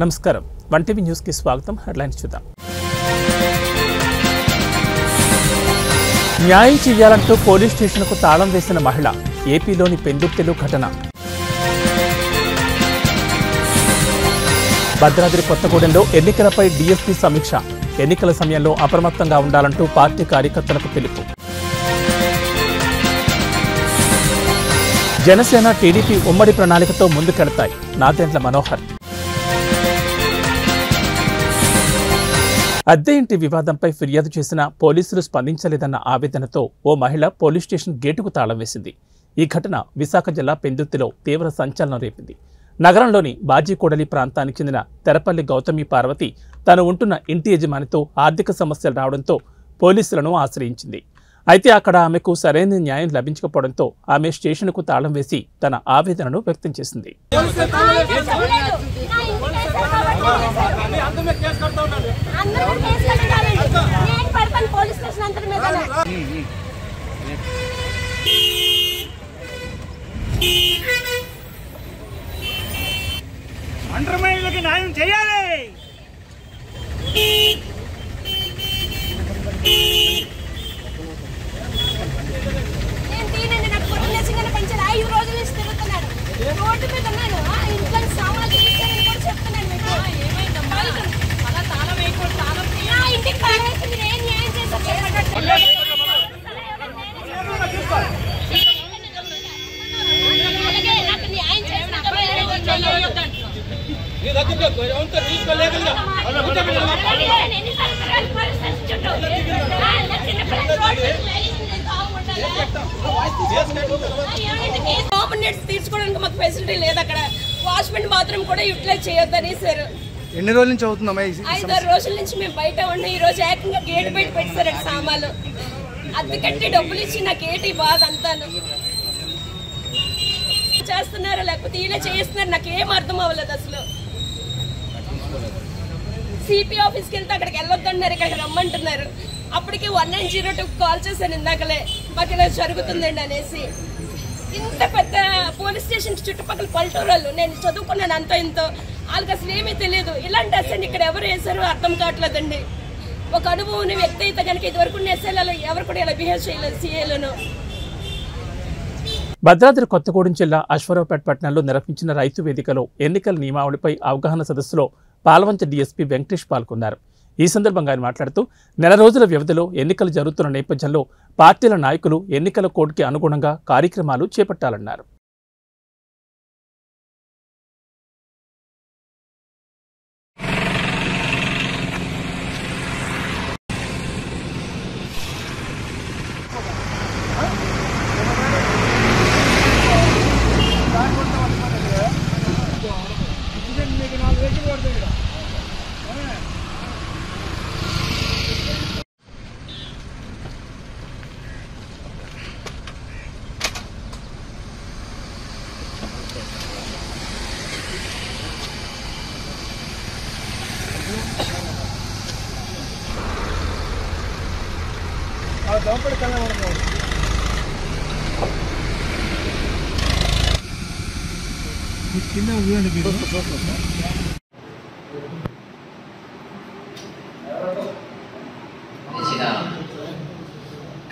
నమస్కారం. One TV news కి స్వాగతం. హెడ్లైన్స్ చూద్దాం. న్యాయం చేయాలంటూ పోలీస్ స్టేషన్కు తాళం వేసిన మహిళ, ఏపీలోని పెందుర్తిలో ఘటన. భద్రాద్రి కొత్తగూడెంలో ఎన్నికలపై డీఎస్పీ సమీక్ష, ఎన్నికల సమయంలో అప్రమత్తంగా ఉండాలంటూ పార్టీ కార్యకర్తలకు పిలుపు. జనసేన టీడీపీ ఉమ్మడి ప్రణాళికతో ముందుకెళ్తాయి నాదెండ్ల మనోహర్. అద్దె ఇంటి వివాదంపై ఫిర్యాదు చేసినా పోలీసులు స్పందించలేదన్న ఆవేదనతో ఓ మహిళ పోలీస్ స్టేషన్ గేటుకు తాళం వేసింది. ఈ ఘటన విశాఖ జిల్లా పెందుర్తిలో తీవ్ర సంచలనం రేపింది. నగరంలోని బాజీకోడలి ప్రాంతానికి చెందిన తెరపల్లి గౌతమి పార్వతి తాను ఉంటున్న ఇంటి యజమానితో ఆర్థిక సమస్యలు రావడంతో పోలీసులను ఆశ్రయించింది. అయితే అక్కడ ఆమెకు సరైన న్యాయం లభించకపోవడంతో ఆమె స్టేషన్కు తాళం వేసి తన ఆవేదనను వ్యక్తం చేసింది. ఎన్ని రోజుల నుంచి అవుతుందమ్మా? 5-6 రోజుల నుంచి మేము బయట ఉండి ఈ రోజు ఏకంగా గేట్ బయట పెట్టారండి సామాన్లు. అందుకంటే డబ్బులు ఇచ్చి నాకు ఏంటి బాధ అంతాను చేస్తున్నారు, లేకపోతే ఇలా చేస్తున్నారు. నాకేం అర్థం అవ్వలేదు. అసలు సిపి ఆఫీస్కి వెళ్తే అక్కడికి వెళ్ళొద్దన్నారు, ఇక్కడికి రమ్మంటున్నారు. అప్పటికి 1902 కాల్ చేశాను ఇందాకలే, మాకు ఇలా జరుగుతుందండి అనేసి. ఇంత పెద్ద పోలీస్ స్టేషన్ చుట్టుపక్కల పల్లెటూరు, నేను చదువుకున్నాను అంత ఇంతో, వాళ్ళకి అసలు ఏమీ తెలియదు. ఇలాంటి అసలు ఇక్కడ ఎవరు వేసారో అర్థం కావట్లేదండి. ఒక అనుభవం వ్యక్తి అయితే కనుక ఇదివరకు ఎస్ఐలలో ఎవరు కూడా ఇలా బిహేవ్ చేయలేదు, సిఐలను. భద్రాద్రి కొత్తగూడెం జిల్లా అశ్వరావుపేట పట్టణంలో నిర్వహించిన రైతు వేదికలో ఎన్నికల నియమావళిపై అవగాహన సదస్సులో పాల్వంచ డీఎస్పీ వెంకటేష్ పాల్గొన్నారు. ఈ సందర్భంగా ఆయన మాట్లాడుతూ, నెల రోజుల వ్యవధిలో ఎన్నికలు జరుగుతున్న నేపథ్యంలో పార్టీల నాయకులు ఎన్నికల కోడ్కి అనుగుణంగా కార్యక్రమాలు చేపట్టాలన్నారు.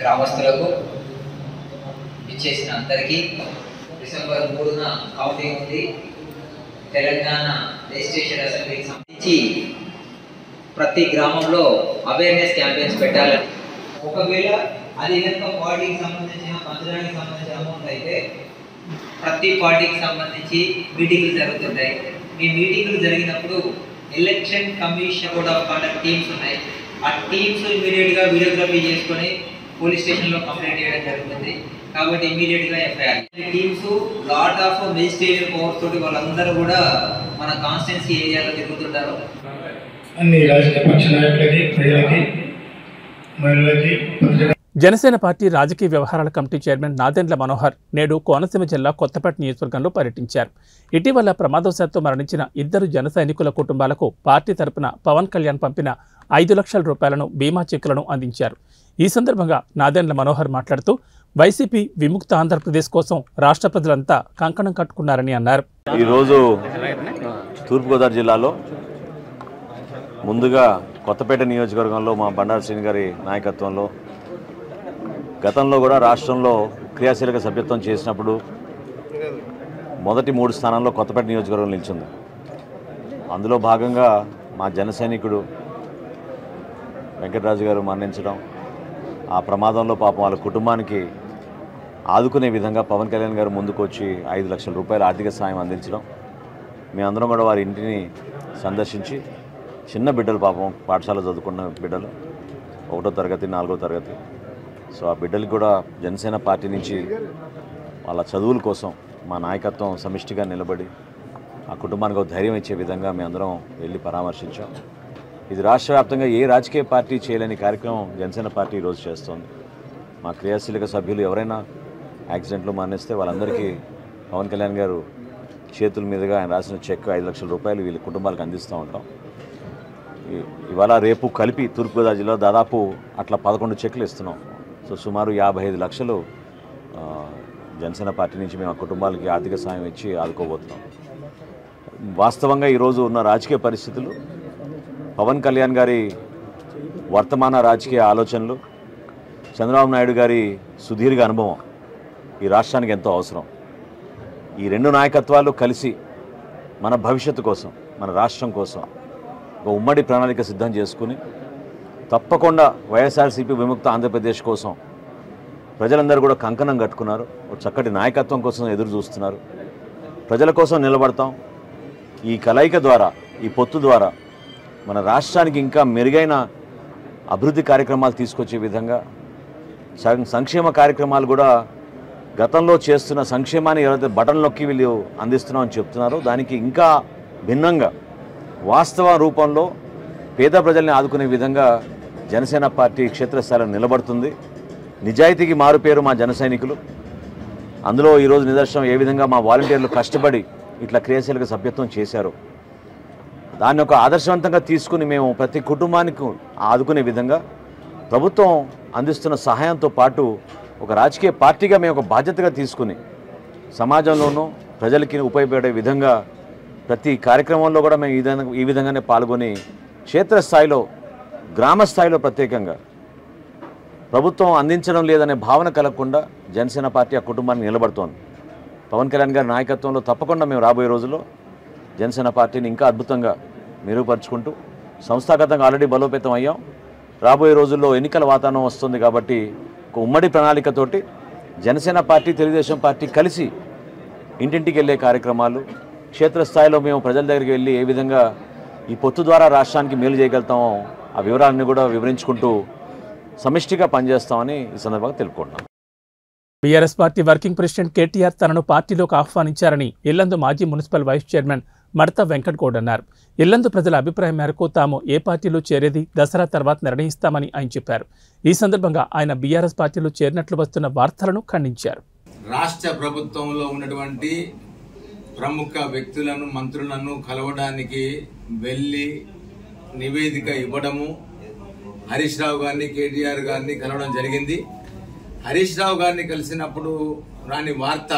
గ్రామస్తులకు ఇచ్చేసిన అందరికీ డిసెంబర్ 3న కౌంటింగ్ ఉంది. తెలంగాణ రిజిస్ట్రేషన్ అసెంబ్లీకి సంబంధించి ప్రతి గ్రామంలో అవేర్నెస్ క్యాంపెయిన్స్ పెట్టాలని, ఒకవేళ అది కనుక పార్టీకి సంబంధించిన మంత్రానికి సంబంధించిన అమౌంట్ అయితే ప్రతి పార్టీకి సంబంధించి మీటింగ్లు జరుగుతుంటాయి. మీ మీటింగ్లు జరిగినప్పుడు election commission code of conduct teams ఉన్నాయి. ఆ టీమ్స్ ఇమీడియట్గా వీడియోగ్రఫీ చేసుకొని పోలీస్ స్టేషన్లో కంప్లైంట్ చేయడం జరుగుతుంది. కాబట్టి ఇమీడియట్గా FIR teams lot of magistration powers తోటి వాళ్ళందరూ కూడా మన కాన్స్టిట్యున్సీ ఏరియాలో తిరుగుతుంటారు. అన్ని రాజకీయ పక్ష నాయకులకి, ప్రజలకి, మహిళలకి. జనసేన పార్టీ రాజకీయ వ్యవహారాల కమిటీ చైర్మన్ నాదెండ్ల మనోహర్ నేడు కోనసీమ జిల్లా కొత్తపేట నియోజకవర్గంలో పర్యటించారు. ఇటీవల ప్రమాదవశాత్తు మరణించిన ఇద్దరు జన సైనికుల కుటుంబాలకు పార్టీ తరపున పవన్ కళ్యాణ్ పంపిన 5 లక్షల రూపాయలను బీమా చెక్కులను అందించారు. ఈ సందర్భంగా నాదెండ్ల మనోహర్ మాట్లాడుతూ, వైసీపీ విముక్త ఆంధ్రప్రదేశ్ కోసం రాష్ట్ర ప్రజలంతా కంకణం కట్టుకున్నారని అన్నారు. ఈరోజు తూర్పుగోదావరి జిల్లాలో ముందుగా కొత్తపేట నియోజకవర్గంలో మా బండారు శ్రీని గారి నాయకత్వంలో గతంలో కూడా రాష్ట్రంలో క్రియాశీలక సభ్యత్వం చేసినప్పుడు మొదటి 3 స్థానాల్లో కొత్తపేట నియోజకవర్గం నిలిచింది. అందులో భాగంగా మా జనసైనికుడు వెంకటరాజు గారు మరణించడం, ఆ ప్రమాదంలో పాపం వాళ్ళ కుటుంబానికి ఆదుకునే విధంగా పవన్ కళ్యాణ్ గారు ముందుకు వచ్చి 5 లక్షల రూపాయల ఆర్థిక సాయం అందించడం, మేమందరం కూడా వారి ఇంటిని సందర్శించి చిన్న బిడ్డలు పాపం పాఠశాల చదువుకున్న బిడ్డలు 1వ తరగతి 4వ తరగతి, సో ఆ బిడ్డలు కూడా జనసేన పార్టీ నుంచి వాళ్ళ చదువుల కోసం మా నాయకత్వం సమిష్టిగా నిలబడి ఆ కుటుంబానికి ఒక ధైర్యం ఇచ్చే విధంగా మేమందరం వెళ్ళి పరామర్శించాం. ఇది రాష్ట్ర వ్యాప్తంగా ఏ రాజకీయ పార్టీ చేయలేని కార్యక్రమం జనసేన పార్టీ ఈరోజు చేస్తోంది. మా క్రియాశీలక సభ్యులు ఎవరైనా యాక్సిడెంట్లు మరణిస్తే వాళ్ళందరికీ పవన్ కళ్యాణ్ గారు చేతుల మీదుగా ఆయన రాసిన చెక్ 5 లక్షల రూపాయలు వీళ్ళ కుటుంబాలకు అందిస్తూ ఉంటాం. ఇవాళ రేపు కలిపి తూర్పుగోదావరి జిల్లా దాదాపు అట్లా 11 చెక్లు ఇస్తున్నాం. సో సుమారు 55 లక్షలు జనసేన పార్టీ నుంచి మేము ఆ కుటుంబాలకి ఆర్థిక సాయం ఇచ్చి ఆదుకోబోతున్నాం. వాస్తవంగా ఈరోజు ఉన్న రాజకీయ పరిస్థితులు, పవన్ కళ్యాణ్ గారి వర్తమాన రాజకీయ ఆలోచనలు, చంద్రబాబు నాయుడు గారి సుదీర్ఘ అనుభవం ఈ రాష్ట్రానికి ఎంతో అవసరం. ఈ 2 నాయకత్వాలు కలిసి మన భవిష్యత్తు కోసం, మన రాష్ట్రం కోసం ఒక ఉమ్మడి ప్రణాళిక సిద్ధం చేసుకుని తప్పకుండా వైఎస్ఆర్సీపీ విముక్త ఆంధ్రప్రదేశ్ కోసం ప్రజలందరూ కూడా కంకణం కట్టుకున్నారు. ఒక చక్కటి నాయకత్వం కోసం ఎదురు చూస్తున్నారు. ప్రజల కోసం నిలబడతాం. ఈ కలయిక ద్వారా, ఈ పొత్తు ద్వారా మన రాష్ట్రానికి ఇంకా మెరుగైన అభివృద్ధి కార్యక్రమాలు తీసుకొచ్చే విధంగా, సంక్షేమ కార్యక్రమాలు కూడా గతంలో చేస్తున్న సంక్షేమాన్ని ఎవరైతే బటన్ నొక్కి వీళ్ళు అందిస్తున్నామని చెప్తున్నారో దానికి ఇంకా భిన్నంగా వాస్తవ రూపంలో పేద ప్రజల్ని ఆదుకునే విధంగా జనసేన పార్టీ క్షేత్రస్థాయిలో నిలబడుతుంది. నిజాయితీకి మారుపేరు మా జన సైనికులు. అందులో ఈరోజు నిదర్శనం ఏ విధంగా మా వాలంటీర్లు కష్టపడి ఇట్లా క్రియాశీలక సభ్యత్వం చేశారు. దాన్ని ఒక ఆదర్శవంతంగా తీసుకుని మేము ప్రతి కుటుంబానికి ఆదుకునే విధంగా ప్రభుత్వం అందిస్తున్న సహాయంతో పాటు ఒక రాజకీయ పార్టీగా మేము ఒక బాధ్యతగా తీసుకుని సమాజంలోనూ ప్రజలకి ఉపయోగపడే విధంగా ప్రతి కార్యక్రమంలో కూడా మేము ఈ విధంగానే పాల్గొని క్షేత్రస్థాయిలో, గ్రామస్థాయిలో ప్రత్యేకంగా ప్రభుత్వం అందించడం లేదనే భావన కలగకుండా జనసేన పార్టీ ఆ కుటుంబానికి నిలబడుతోంది. పవన్ కళ్యాణ్ గారి నాయకత్వంలో తప్పకుండా మేము రాబోయే రోజుల్లో జనసేన పార్టీని ఇంకా అద్భుతంగా మెరుగుపరుచుకుంటూ సంస్థాగతంగా ఆల్రెడీ బలోపేతం అయ్యాం. రాబోయే రోజుల్లో ఎన్నికల వాతావరణం వస్తుంది కాబట్టి ఉమ్మడి ప్రణాళికతోటి జనసేన పార్టీ, తెలుగుదేశం పార్టీ కలిసి ఇంటింటికి వెళ్ళే కార్యక్రమాలు, క్షేత్రస్థాయిలో మేము ప్రజల దగ్గరికి వెళ్ళి ఏ విధంగా ఈ పొత్తు ద్వారా రాష్ట్రానికి మేలు చేయగలుగుతామో ఆ వివరాలను కూడా వివరించుకుంటూ సమిష్టిగా పనిచేస్తామని ఈ సందర్భంగా తెలుపుకుంటున్నాం. BRS party working president KTR తనను పార్టీలోకి ఆహ్వానించారని ఎల్లందు మాజీ మున్సిపల్ వైస్ చైర్మన్ మడత వెంకట్గౌడ్ అన్నారు. ఇల్లందు ప్రజల అభిప్రాయం మేరకు తాము ఏ పార్టీలో చేరేది దసరా తర్వాత నిర్ణయిస్తామని ఆయన చెప్పారు. ఈ సందర్భంగా ఆయన బీఆర్ఎస్ పార్టీలో చేరినట్లు వస్తున్న వార్తలను ఖండించారు. రాష్ట్ర ప్రభుత్వంలో ఉన్నటువంటి ప్రముఖ వ్యక్తులను, మంత్రులను కలవడానికి వెళ్ళి నివేదిక ఇవ్వడము, హరీష్ రావు గారిని, కేటీఆర్ గారిని కలవడం జరిగింది. హరీష్ రావు గారిని కలిసినప్పుడు రాని వార్త,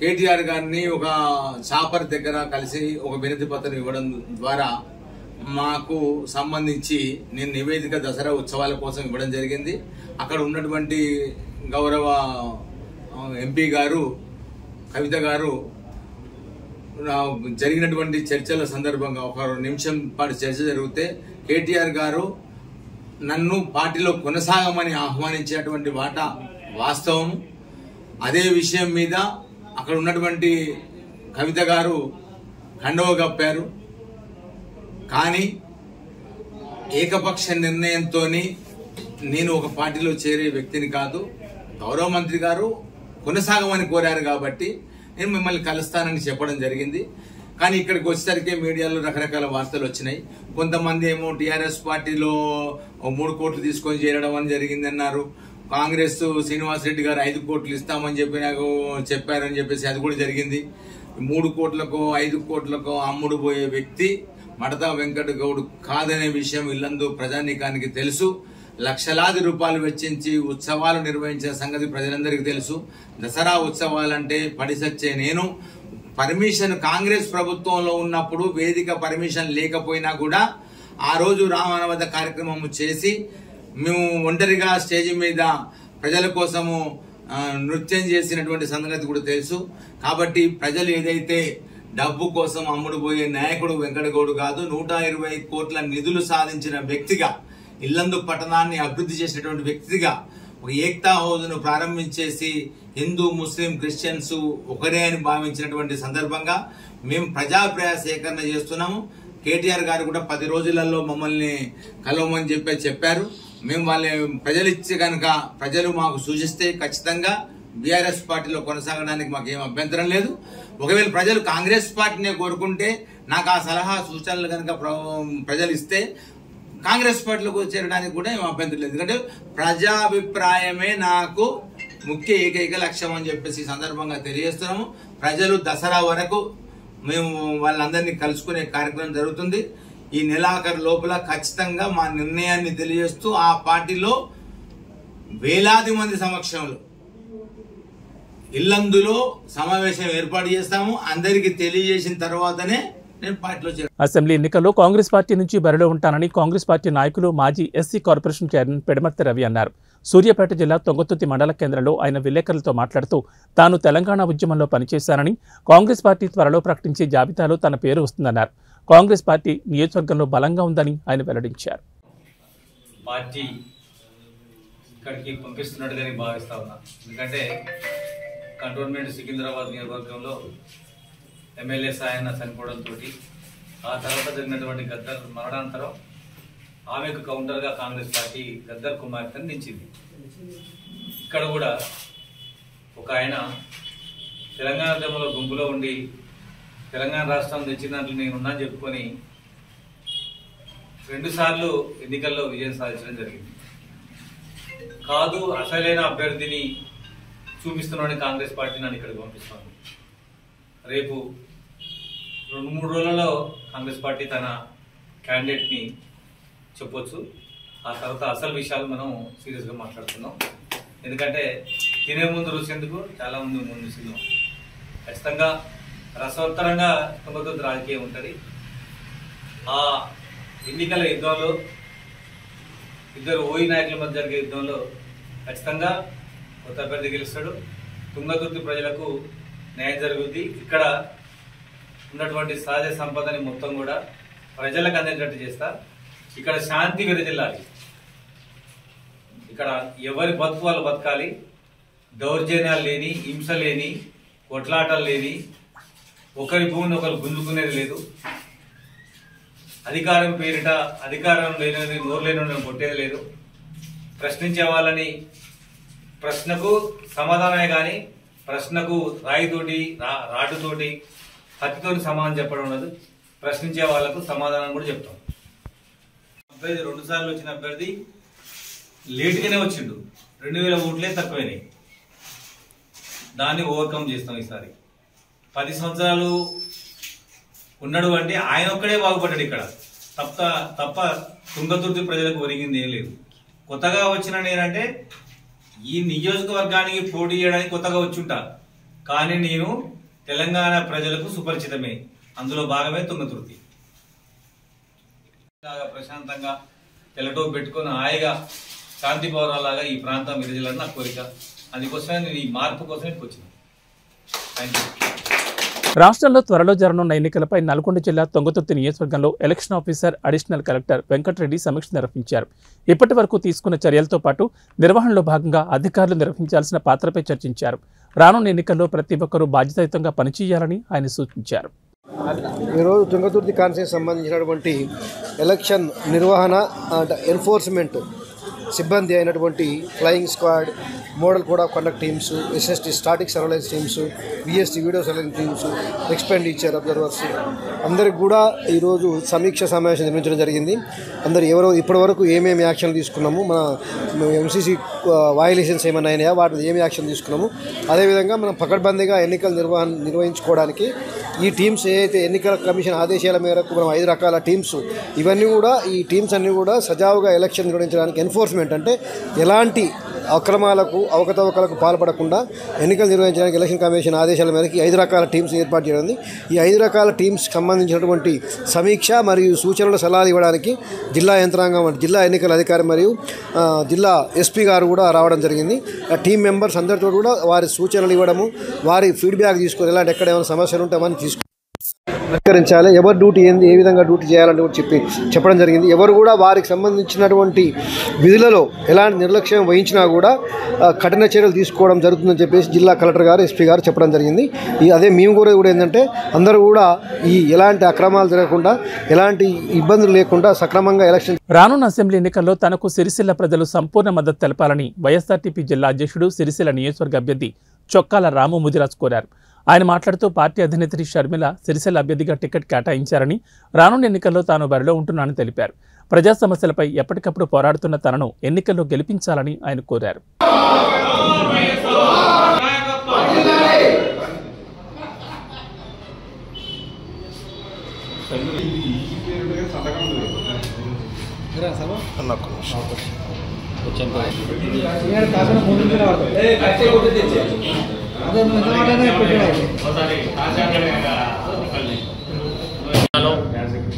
కేటీఆర్ గారిని ఒక చాపర్ దగ్గర కలిసి ఒక వినతి పత్రం ఇవ్వడం ద్వారా మాకు సంబంధించి నేను నివేదిక దసరా ఉత్సవాల కోసం ఇవ్వడం జరిగింది. అక్కడ ఉన్నటువంటి గౌరవ ఎంపీ గారు, కవిత గారు జరిగినటువంటి చర్చల సందర్భంగా ఒక 1 నిమిషం పాటు చర్చ జరిగితే కేటీఆర్ గారు నన్ను పార్టీలో కొనసాగమని ఆహ్వానించేటువంటి మాట వాస్తవం. అదే విషయం మీద అక్కడ ఉన్నటువంటి కవిత గారు కండవ కప్పారు. కానీ ఏకపక్ష నిర్ణయంతో నేను ఒక పార్టీలో చేరే వ్యక్తిని కాదు. గౌరవ మంత్రి గారు కొనసాగమని కోరారు కాబట్టి నేను మిమ్మల్ని కలుస్తానని చెప్పడం జరిగింది. కానీ ఇక్కడికి వచ్చేసరికి మీడియాలో రకరకాల వార్తలు వచ్చినాయి. కొంతమంది ఏమో టీఆర్ఎస్ పార్టీలో 3 కోట్లు తీసుకొని చేరడం అని జరిగింది అన్నారు. కాంగ్రెస్ శ్రీనివాసరెడ్డి గారు 5 కోట్లు ఇస్తామని చెప్పి నాకు చెప్పారని చెప్పేసి అది కూడా జరిగింది. 3 కోట్లకో 5 కోట్లకో అమ్ముడు పోయే వ్యక్తి మడతా వెంకటగౌడ్ కాదనే విషయం ఇల్లందు ప్రజానీకానికి తెలుసు. లక్షలాది రూపాయలు వెచ్చించి ఉత్సవాలు నిర్వహించిన సంగతి ప్రజలందరికీ తెలుసు. దసరా ఉత్సవాలంటే పడిసచ్చే నేను పర్మిషన్, కాంగ్రెస్ ప్రభుత్వంలో ఉన్నప్పుడు వేదిక పర్మిషన్ లేకపోయినా కూడా ఆ రోజు రామనవద కార్యక్రమము చేసి మేము ఒంటరిగా స్టేజ్ మీద ప్రజల కోసము నృత్యం చేసినటువంటి సంగతి కూడా తెలుసు కాబట్టి ప్రజలు ఏదైతే డబ్బు కోసం అమ్ముడుపోయే నాయకుడు వెంకటగౌడు కాదు 120 కోట్ల నిధులు సాధించిన వ్యక్తిగా ఇల్లందు పట్టణాన్ని అభివృద్ధి చేసినటువంటి వ్యక్తిగా ఒక ఏకతా హౌస్‌ను ప్రారంభించేసి హిందూ ముస్లిం క్రిస్టియన్స్ ఒకరే అని భావించినటువంటి సందర్భంగా మేము ప్రజా ప్రయాస సేకరణ చేస్తున్నాము కేటీఆర్ గారు కూడా 10 రోజులలో మమ్మల్ని కలవమని చెప్పారు మేము వాళ్ళ ప్రజలు ఇచ్చే గనుక ప్రజలు మాకు సూచిస్తే ఖచ్చితంగా బీఆర్ఎస్ పార్టీలో కొనసాగడానికి మాకు ఏమ అభ్యంతరం లేదు ఒకవేళ ప్రజలు కాంగ్రెస్ పార్టీనే కోరుకుంటే నాకు ఆ సలహా సూచనలు గనుక ప్రజలు ఇస్తే కాంగ్రెస్ పార్టీలోకి చేరడానికి కూడా ఏమ అభ్యంతరం లేదు ఎందుకంటే ప్రజా అభిప్రాయమే నాకు ముఖ్య ఏకైక లక్ష్యం అని చెప్పేసి సందర్భంగా తెలియజేస్తున్నాము ప్రజలు దసరా వరకు మేము వాళ్ళందరినీ కలుసుకునే కార్యక్రమం జరుగుతుంది ఈ నెలాఖరు లోపల ఖచ్చితంగా మా నిర్ణయాన్ని తెలియజేస్తూ ఆ పార్టీలో వేలాది మంది సమక్షంలో ఇల్లందులో సమావేశం ఏర్పాటు చేస్తాము అందరికీ తెలియజేసిన తర్వాతనే అసెంబ్లీ ఎన్నికల్లో కాంగ్రెస్ పార్టీ నుంచి బరిలో ఉంటానని కాంగ్రెస్ పార్టీ నాయకులు మాజీ SC corporation chairman Pedamarthi Ravi అన్నారు సూర్యాపేట జిల్లా తొంగతుర్తి మండల కేంద్రంలో ఆయన విలేకరులతో మాట్లాడుతూ తాను తెలంగాణ ఉద్యమంలో పనిచేశానని కాంగ్రెస్ పార్టీ త్వరలో ప్రకటించే జాబితాలో తన పేరు వస్తుందన్నారు కాంగ్రెస్ పార్టీ నియోజకవర్గంలో బలంగా ఉందని ఆయన వెల్లడించారు ఎమ్మెల్యే సాయన్న చనిపోవడంతో ఆ తర్వాత జరిగినటువంటి గద్దర్ మరణానంతరం ఆమెకు కౌంటర్గా కాంగ్రెస్ పార్టీ గద్దర్ కుమార్తెను నిలిచింది ఇక్కడ కూడా ఒక ఆయన తెలంగాణ ఉద్యమంలో గుంపులో ఉండి తెలంగాణ రాష్ట్రం తెచ్చినట్లు నేనున్నాను చెప్పుకొని 2 సార్లు ఎన్నికల్లో విజయం సాధించడం జరిగింది కాదు అసలైన అభ్యర్థిని చూపిస్తున్నాడని కాంగ్రెస్ పార్టీ నన్ను ఇక్కడికి పంపిస్తాను రేపు 2-3 రోజులలో కాంగ్రెస్ పార్టీ తన క్యాండిడేట్ని చెప్పొచ్చు ఆ తర్వాత అసలు విషయాలు మనం సీరియస్గా మాట్లాడుతున్నాం ఎందుకంటే తినే ముందు రుచేందుకు చాలామంది ముందు చూసినాం ఖచ్చితంగా రసవత్తరంగా తొంభై రాజకీయం ఉంటుంది ఆ ఎన్నికల యుద్ధంలో ఇద్దరు ఓయి నాయకుల మధ్య జరిగే యుద్ధంలో ఖచ్చితంగా కొత్త అభ్యర్థి గెలుస్తాడు తుంగతుర్తి ప్రజలకు న్యాయం జరుగుద్ది ఇక్కడ ఉన్నటువంటి సహజ సంపదని మొత్తం కూడా ప్రజలకు అందేటట్టు చేస్తా ఇక్కడ శాంతి విరజిల్లాలి ఇక్కడ ఎవరి బతుకు వాళ్ళు బతకాలి దౌర్జన్యాలు లేని హింస లేని కొట్లాటలు లేని ఒకరి భూమిని ఒకరు గుంజుకునేది లేదు అధికారం పేరిట అధికారం లేని నోరు లేని కొట్టేది లేదు ప్రశ్నించే వాళ్ళని ప్రశ్నకు సమాధానమే కానీ ప్రశ్నకు రాయితోటి రాటుతోటి కత్తితోటి సమాధానం చెప్పడం లేదు ప్రశ్నించే వాళ్లకు సమాధానం కూడా చెప్తాం అభ్యర్థి 2 సార్లు వచ్చిన అభ్యర్థి లేట్గానే వచ్చిండు 2000 ఓట్లే తక్కువైనాయి దాన్ని ఓవర్కమ్ చేస్తాం ఈసారి 10 సంవత్సరాలు ఉన్నాడు అంటే ఆయన ఒక్కడే బాగుపడ్డాడు ఇక్కడ తప్ప తుంగతుర్తి ప్రజలకు ఒరిగింది ఏం లేదు కొత్తగా వచ్చిన నేనంటే ఈ నియోజకవర్గానికి పోటీ చేయడానికి కొత్తగా వచ్చుంటా కానీ నేను తెలంగాణ ప్రజలకు సుపరిచితమే అందులో భాగమే తుంగతుర్తి ప్రశాంతంగా తెలటో పెట్టుకుని హాయిగా శాంతి పౌరాలాగా ఈ ప్రాంతం విరజలని నా కోరిక అందుకోసమే నేను ఈ మార్పు కోసమే వచ్చినాను థ్యాంక్ యూ రాష్ట్రంలో త్వరలో జరగనున్న ఎన్నికలపై నల్గొండ జిల్లా తొంగతుర్తి నియోజకవర్గంలో election officer additional collector Venkatareddy సమీక్ష నిర్వహించారు ఇప్పటి వరకు తీసుకున్న చర్యలతో పాటు నిర్వహణలో భాగంగా అధికారులు నిర్వహించాల్సిన పాత్రపై చర్చించారు రానున్న ఎన్నికల్లో ప్రతి ఒక్కరూ బాధ్యతాయుతంగా పనిచేయాలని ఆయన సూచించారు ఈరోజు తొంగతుర్తి కాన్సెన్స్ సంబంధించినటువంటి ఎలక్షన్ నిర్వహణ అండ్ ఎన్ఫోర్స్మెంట్ సిబ్బంది అయినటువంటి flying squad model code of conduct teams SST static surveillance teams VST video surveillance teams expenditure observers అందరికి కూడా ఈరోజు సమీక్ష సమావేశం నిర్మించడం జరిగింది అందరు ఎవరో ఇప్పటివరకు ఏమేమి యాక్షన్లు తీసుకున్నాము మన ఎంసీసీ వయలేషన్స్ ఏమైనా అయినాయా వాటిని ఏమి యాక్షన్ తీసుకున్నాము అదేవిధంగా మనం పకడ్బందీగా ఎన్నికలు నిర్వహించుకోవడానికి ఈ టీమ్స్ ఏదైతే ఎన్నికల కమిషన్ ఆదేశాల మేరకు మనం 5 రకాల టీమ్స్ ఇవన్నీ కూడా ఈ టీమ్స్ అన్నీ కూడా సజావుగా ఎలక్షన్ నిర్వహించడానికి ఎన్ఫోర్స్మెంట్ అంటే ఎలాంటి అక్రమాలకు అవకతవకలకు పాల్పడకుండా ఎన్నికలు నిర్వహించడానికి ఎలక్షన్ కమిషన్ ఆదేశాల మేరకు 5 రకాల టీమ్స్ ఏర్పాటు చేయనుంది. ఈ 5 రకాల టీమ్స్ సంబంధించినటువంటి సమీక్ష మరియు సూచనల సలహాలు ఇవ్వడానికి జిల్లా యంత్రాంగం జిల్లా ఎన్నికల అధికారి మరియు జిల్లా ఎస్పీ గారు కూడా రావడం జరిగింది. ఆ టీం మెంబర్స్ అందరితో కూడా వారి సూచనలు ఇవ్వడము వారి ఫీడ్బ్యాక్ తీసుకొని ఎలాంటి ఎక్కడ ఏమైనా సమస్యలు ఉంటామని తీసుకు పరిష్కరించాలి. ఎవరు డ్యూటీ ఏంది ఏ విధంగా డ్యూటీ చేయాలని కూడా చెప్పడం జరిగింది. ఎవరు కూడా వారికి సంబంధించినటువంటి విధులలో ఎలాంటి నిర్లక్ష్యం వహించినా కూడా కఠిన చర్యలు తీసుకోవడం జరుగుతుందని చెప్పేసి జిల్లా కలెక్టర్ గారు ఎస్పీ గారు చెప్పడం జరిగింది. అదే మేము కూడా ఏంటంటే అందరూ కూడా ఈ ఎలాంటి అక్రమాలు జరగకుండా ఎలాంటి ఇబ్బందులు లేకుండా సక్రమంగా ఎలక్షన్ రానున్న అసెంబ్లీ ఎన్నికల్లో తనకు సిరిసిల్ల ప్రజలు సంపూర్ణ మద్దతు తెలపాలని వైఎస్ఆర్టీపీ జిల్లా అధ్యక్షుడు సిరిసిల్ల నియోజకవర్గ అభ్యర్థి చొక్కాల రాము ముదిరాజ్ కోరారు. ఆయన మాట్లాడుతూ పార్టీ అధినేత్రి షర్మిల సిరిసిల్ల అభ్యర్థిగా టికెట్ కేటాయించారని రానున్న ఎన్నికల్లో తాను బరిలో ఉంటున్నానని తెలిపారు. ప్రజా సమస్యలపై ఎప్పటికప్పుడు పోరాడుతున్న తనను ఎన్నికల్లో గెలిపించాలని ఆయన కోరారు.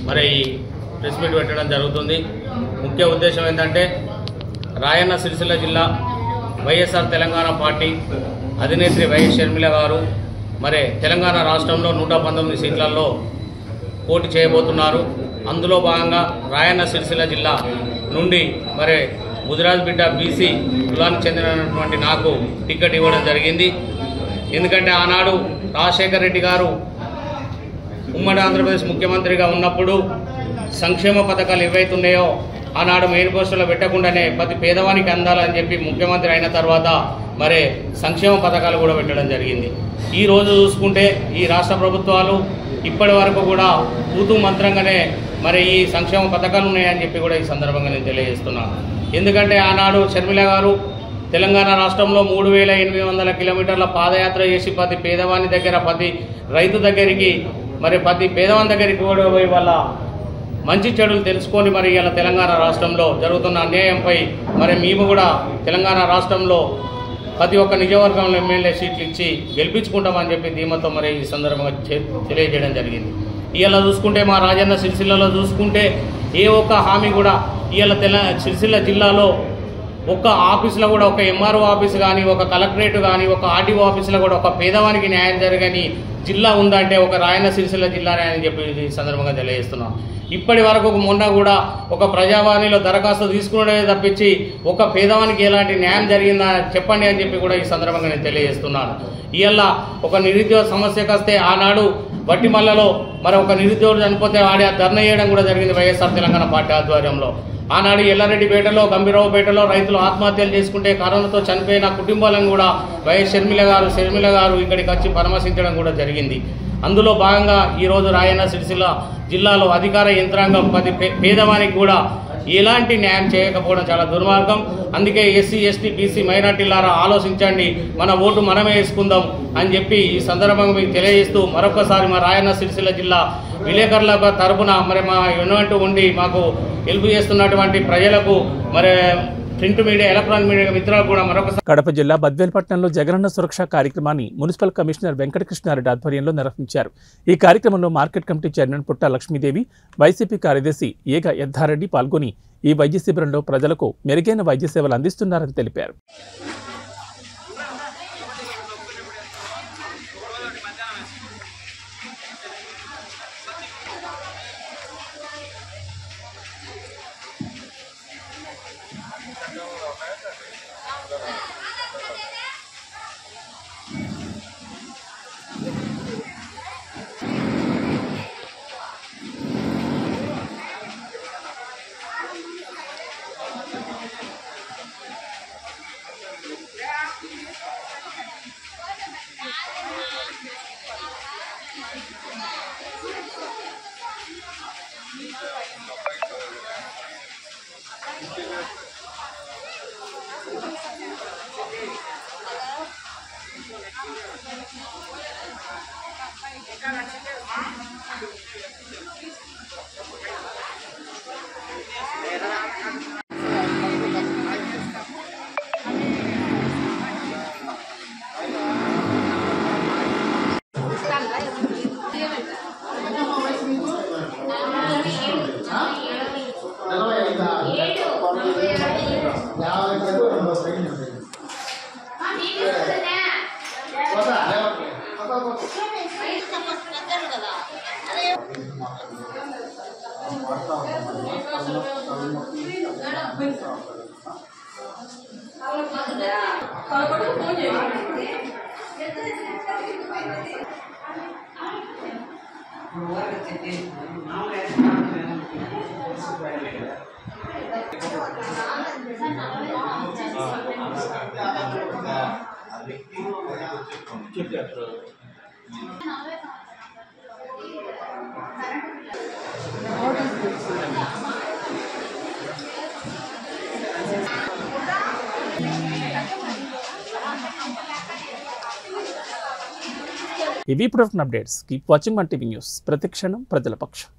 మరి ప్రెస్ మీట్ పెట్టడం జరుగుతుంది. ముఖ్య ఉద్దేశం ఏంటంటే రాయన్న సిరిసిల్ల జిల్లా వైఎస్ఆర్ తెలంగాణ పార్టీ అధినేత్రి వైఎస్ షర్మిల గారు మరి తెలంగాణ రాష్ట్రంలో 119 సీట్లలో పోటీ చేయబోతున్నారు. అందులో భాగంగా రాయన్న సిరిసిల్ల జిల్లా నుండి మరి ముదిరాజ్ బిడ్డ బీసీ కులానికి చెందినటువంటి నాకు టికెట్ ఇవ్వడం జరిగింది. ఎందుకంటే ఆనాడు రాజశేఖర రెడ్డి గారు ఉమ్మడి ఆంధ్రప్రదేశ్ ముఖ్యమంత్రిగా ఉన్నప్పుడు సంక్షేమ పథకాలు ఏవైతున్నాయో ఆనాడు మెయిన్ పోస్టులో పెట్టకుండానే ప్రతి పేదవానికి అందాలని చెప్పి ముఖ్యమంత్రి అయిన తర్వాత మరి సంక్షేమ పథకాలు కూడా పెట్టడం జరిగింది. ఈరోజు చూసుకుంటే ఈ రాష్ట్ర ప్రభుత్వాలు ఇప్పటి వరకు కూడా కూతూ మంత్రంగానే మరి ఈ సంక్షేమ పథకాలు ఉన్నాయని చెప్పి కూడా ఈ సందర్భంగా నేను తెలియజేస్తున్నాను. ఎందుకంటే ఆనాడు షర్మిల గారు తెలంగాణ రాష్ట్రంలో 3,800 కిలోమీటర్ల పాదయాత్ర చేసి ప్రతి పేదవాని దగ్గర ప్రతి రైతు దగ్గరికి మరి ప్రతి పేదవాని దగ్గరికి కూడా పోయి వాళ్ళ మంచి చెడులు తెలుసుకొని మరి ఇలా తెలంగాణ రాష్ట్రంలో జరుగుతున్న అన్యాయంపై మరి మేము కూడా తెలంగాణ రాష్ట్రంలో ప్రతి ఒక్క నియోజకవర్గంలో ఎమ్మెల్యే సీట్లు ఇచ్చి గెలిపించుకుంటామని చెప్పి ధీమాతో మరి ఈ సందర్భంగా తెలియజేయడం జరిగింది. ఇలా చూసుకుంటే మా రాజన్న సిరిసిల్లలో చూసుకుంటే ఏ ఒక్క హామీ కూడా ఇలా సిరిసిల్ల జిల్లాలో ఒక్క ఆఫీసులో కూడా ఒక ఎంఆర్ఓ ఆఫీస్ కానీ ఒక కలెక్టరేట్ కానీ ఒక ఆర్టీఓ ఆఫీసులో కూడా ఒక పేదవానికి న్యాయం జరగని జిల్లా ఉందంటే ఒక రాయన్న సిరిసిల్ల జిల్లానే అని చెప్పి ఈ సందర్భంగా తెలియజేస్తున్నాం. ఇప్పటి వరకు మొన్న కూడా ఒక ప్రజావాణిలో దరఖాస్తు తీసుకునే తప్పించి ఒక పేదవానికి ఎలాంటి న్యాయం జరిగిందా చెప్పండి అని చెప్పి కూడా ఈ సందర్భంగా నేను తెలియజేస్తున్నాను. ఇలా ఒక నిరుద్యోగ సమస్యకు వస్తే ఆనాడు వట్టిమల్లలో మరి ఒక నిరుద్యోగుడు చనిపోతే వాడి ఆ ధర్నా చేయడం కూడా జరిగింది వైఎస్ఆర్ తెలంగాణ పార్టీ ఆధ్వర్యంలో. ఆనాడు ఎల్లారెడ్డిపేటలో గంభీరావుపేటలో రైతులు ఆత్మహత్యలు చేసుకుంటే కరోనాతో చనిపోయిన కుటుంబాలను కూడా వైఎస్ షర్మిల గారు ఇక్కడికి వచ్చి పరామర్శించడం కూడా జరిగింది. అందులో భాగంగా ఈరోజు రాయన్న సిరిసిల్ల జిల్లాలో అధికార యంత్రాంగం ప్రతి పేదవానికి కూడా ఎలాంటి న్యాయం చేయకపోవడం చాలా దుర్మార్గం. అందుకే ఎస్సీ ఎస్టీ బీసీ మైనార్టీలారా ఆలోచించండి, మన ఓటు మనమే వేసుకుందాం అని చెప్పి ఈ సందర్భంగా మీకు తెలియజేస్తూ మరొకసారి మా రాయన్న సిరిసిల్ల జిల్లా విలేకరుల తరఫున మరి మా ఎన్నంటూ ఉండి మాకు హెల్ప్ చేస్తున్నటువంటి ప్రజలకు మరి ప్రింట్ మీడియా ఎలక్ట్రానిక్ మీడియా మిత్రులకు కూడా మరొకసారి. కడప జిల్లా బద్వేల్పట్నంలో జగనన్న సురక్ష కార్యక్రమాన్ని మున్సిపల్ కమిషనర్ వెంకటకృష్ణారెడ్డి ఆధ్వర్యంలో నిర్వహించారు. ఈ కార్యక్రమంలో market committee chairman Putta Lakshmidevi, YCP కార్యదర్శి ఏగ యద్ధారెడ్డి పాల్గొని ఈ వైద్య శిబిరంలో ప్రజలకు మెరుగైన వైద్య సేవలు అందిస్తున్నారని తెలిపారు. ఇవి ప్రొఫెషనల్ అప్డేట్స్. కీప్ వాచింగ్ మన టీవీ న్యూస్. ప్రతిక్షణం ప్రజల పక్షం.